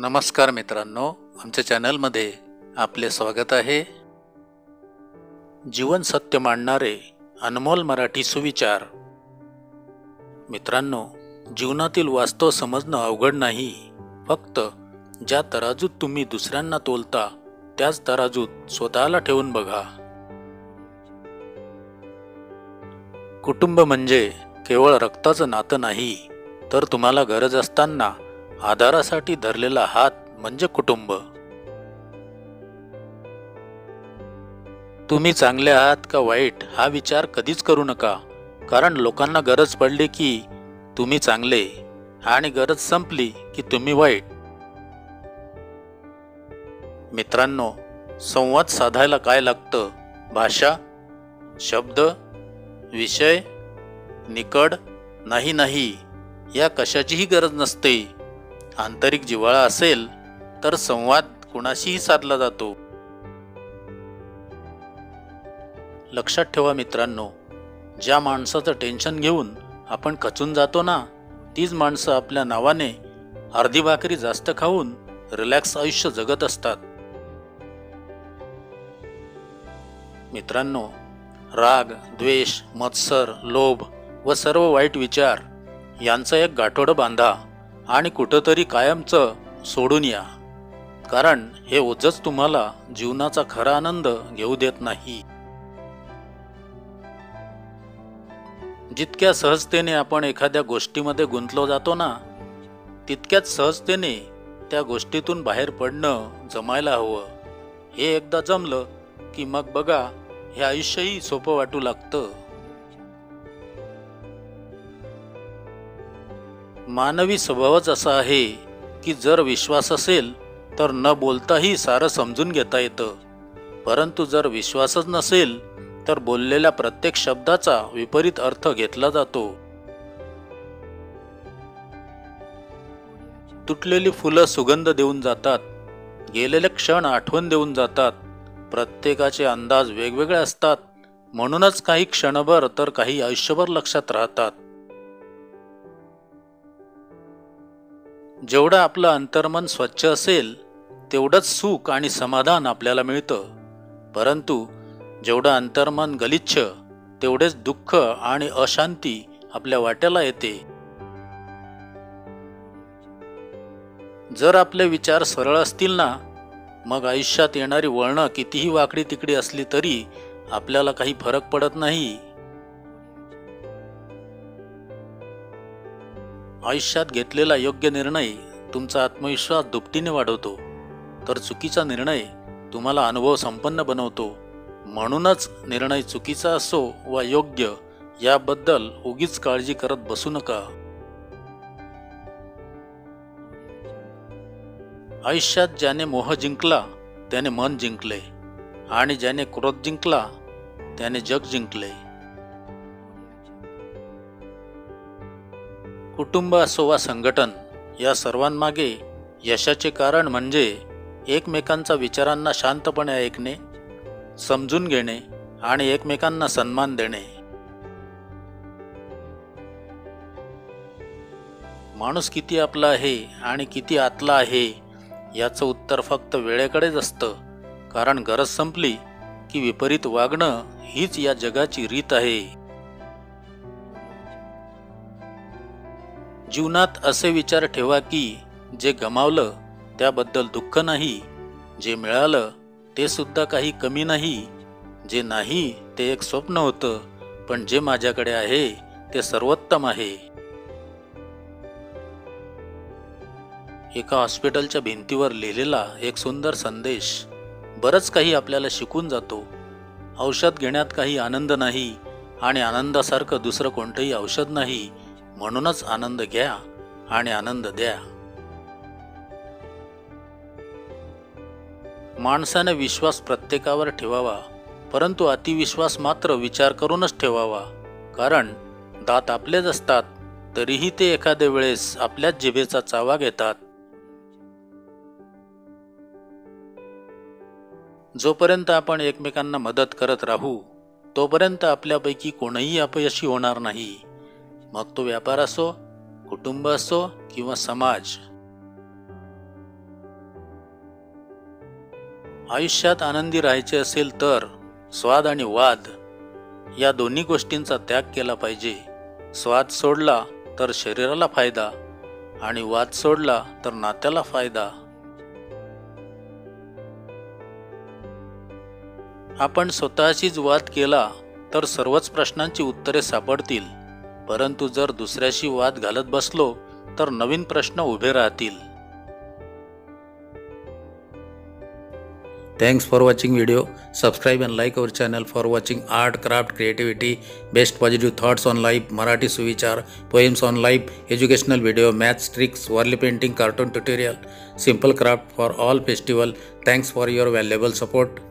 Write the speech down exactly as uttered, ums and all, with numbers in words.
नमस्कार मित्रांनो, आमच्या चॅनलमध्ये आपले स्वागत आहे। जीवन सत्य मांडणारे अनमोल मराठी सुविचार। मित्रांनो, जीवनातील वास्तव समजणं अवघड नाही, फक्त ज्या तराजूत तुम्ही दुसऱ्यांना तोलता त्याच तराजूत स्वतःला ठेवून बघा। कुटुंब म्हणजे केवळ रक्ताचं नातं नाही, तर तुम्हाला गरज असताना आधारासाठी धरलेला हात म्हणजे कुटुंब। तुम्ही चांगले आहात का वाईट हा विचार कधीच करू नका, कारण लोकांना गरज पडली की तुम्ही चांगले आणि गरज संपली की तुम्ही वाईट। मित्रांनो, संवाद साधायला काय लागतं? भाषा, शब्द, विषय, निकड, नाही नाही या कशाचीही गरज नसते। आंतरिक जिव्हाळा असेल तर संवाद कोणाशीही साधला जातो। लक्षात ठेवा मित्रांनो, ज्या माणसाचं टेन्शन घेऊन आपण खचून जातो ना, तीच माणसं आपल्या नावाने अर्धी भाकरी जास्त खाऊन रिलॅक्स आयुष्य जगत असतात। मित्रांनो, राग, द्वेष, मत्सर, लोभ व सर्व वाईट विचार यांचं एक गाठोडं बांधा आणि कुठंतरी कायमचं सोडून या, कारण हे ओझंच तुम्हाला जीवनाचा खरा आनंद घेऊ देत नाही। जितक्या सहजतेने आपण एखाद्या गोष्टीमध्ये गुंतलो जातो ना, तितक्याच सहजतेने त्या गोष्टीतून बाहेर पडणं जमायला हवं। हे एकदा जमलं की मग बघा, हे आयुष्यही सोपं वाटू लागतं। मानवी स्वभावच असा आहे की जर विश्वास असेल तर न बोलताही सारं समजून घेता येतं, परंतु जर विश्वासच नसेल तर बोललेल्या प्रत्येक शब्दाचा विपरीत अर्थ घेतला जातो। तुटलेली फुलं सुगंध देऊन जातात, गेलेले क्षण आठवण देऊन जातात। प्रत्येकाचे अंदाज वेगवेगळे असतात, म्हणूनच काही क्षणभर तर काही आयुष्यभर लक्षात राहतात। जेवढं आपलं अंतर्मन स्वच्छ असेल तेवढंच सुख आणि समाधान आपल्याला मिळतं, परंतु जेवढं अंतर्मन गलिच्छ तेवढेच दुःख आणि अशांती आपल्या वाट्याला येते। जर आपले विचार सरळ असतील ना, मग आयुष्यात येणारी वळणं कितीही वाकडी तिकडी असली तरी आपल्याला काही फरक पडत नाही। आयुष्यात घेतलेला योग्य निर्णय तुमचा आत्मविश्वास दुपटीने वाढवतो, तर चुकीचा निर्णय तुम्हाला अनुभव संपन्न बनवतो। म्हणूनच निर्णय चुकीचा असो वा योग्य, याबद्दल उगीच काळजी करत बसू नका। आयुष्यात ज्याने मोह जिंकला त्याने मन जिंकले, आणि ज्याने क्रोध जिंकला त्याने जग जिंकले। कुटुंब असो वा संघटन, या सर्वांमागे यशाचे कारण म्हणजे एकमेकांचा विचारांना शांतपणे ऐकणे, समजून घेणे आणि एकमेकांना सन्मान देणे। माणूस किती आपला आहे आणि किती आतला आहे याचं उत्तर फक्त वेळेकडेच असतं, कारण गरज संपली की विपरीत वागणं हीच या जगाची रीत आहे। जीवनात असे विचार ठेवा की जे गमावलं त्याबद्दल दुःख नाही, जे मिळालं ते सुद्धा काही कमी नाही, जे नाही ते एक स्वप्न होतं, पण जे माझ्याकडे आहे ते सर्वोत्तम आहे। एका हॉस्पिटलच्या भिंतीवर लिहिलेला एक सुंदर संदेश बरंच काही आपल्याला शिकून जातो। औषध घेण्यात काही आनंद नाही, आणि आनंदासारखं दुसरं कोणतंही औषध नाही, म्हणूनच आनंद घ्या आणि आनंद द्या। माणसाने विश्वास प्रत्येकावर ठेवावा, परंतु अतिविश्वास मात्र विचार करूनच ठेवावा, कारण दात आपलेच असतात तरीही ते एखाद्या वेळेस आपल्याच जिभेचा चावा घेतात। जोपर्यंत आपण एकमेकांना मदत करत राहू तोपर्यंत आपल्यापैकी कोणीही अपयशी होणार नाही, मग तो व्यापार असो, कुटुंब असो किंवा समाज। आयुष्यात आनंदी राहायचे असेल तर स्वाद आणि वाद या दोन्ही गोष्टींचा त्याग केला पाहिजे। स्वाद सोडला तर शरीराला फायदा आणि वाद सोडला तर नात्याला फायदा। आपण स्वतःशीच वाद केला तर सर्वच प्रश्नांची उत्तरे सापडतील, परंतु जर दुसऱ्याशी वाद घालत बसलो तर नवीन प्रश्न उभे राहतील। Thanks for watching video. Subscribe and like our channel for watching art, craft, creativity, best positive thoughts on life, Marathi Suvichar, poems on life, educational video, maths tricks, worli painting, cartoon tutorial, simple craft for all festival. Thanks for your valuable support.